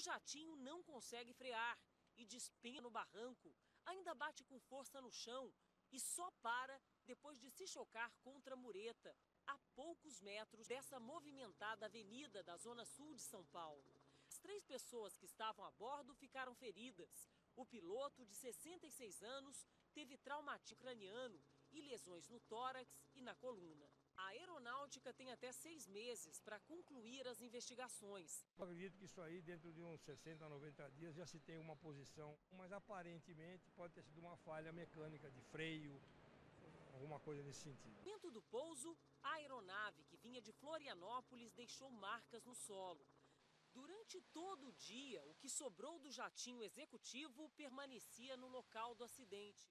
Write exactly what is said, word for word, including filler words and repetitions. jatinho não consegue frear e despenha no barranco, ainda bate com força no chão e só para depois de se chocar contra a mureta, a poucos metros dessa movimentada avenida da Zona Sul de São Paulo. As três pessoas que estavam a bordo ficaram feridas. O piloto, de sessenta e seis anos, teve traumatismo craniano e lesões no tórax e na coluna. A aeronáutica tem até seis meses para concluir as investigações. Eu acredito que isso aí, dentro de uns sessenta, noventa dias, já se tem uma posição, mas aparentemente pode ter sido uma falha mecânica de freio, alguma coisa nesse sentido. No momento do pouso, a aeronave que vinha de Florianópolis deixou marcas no solo. Durante todo o dia, o que sobrou do jatinho executivo permanecia no local do acidente.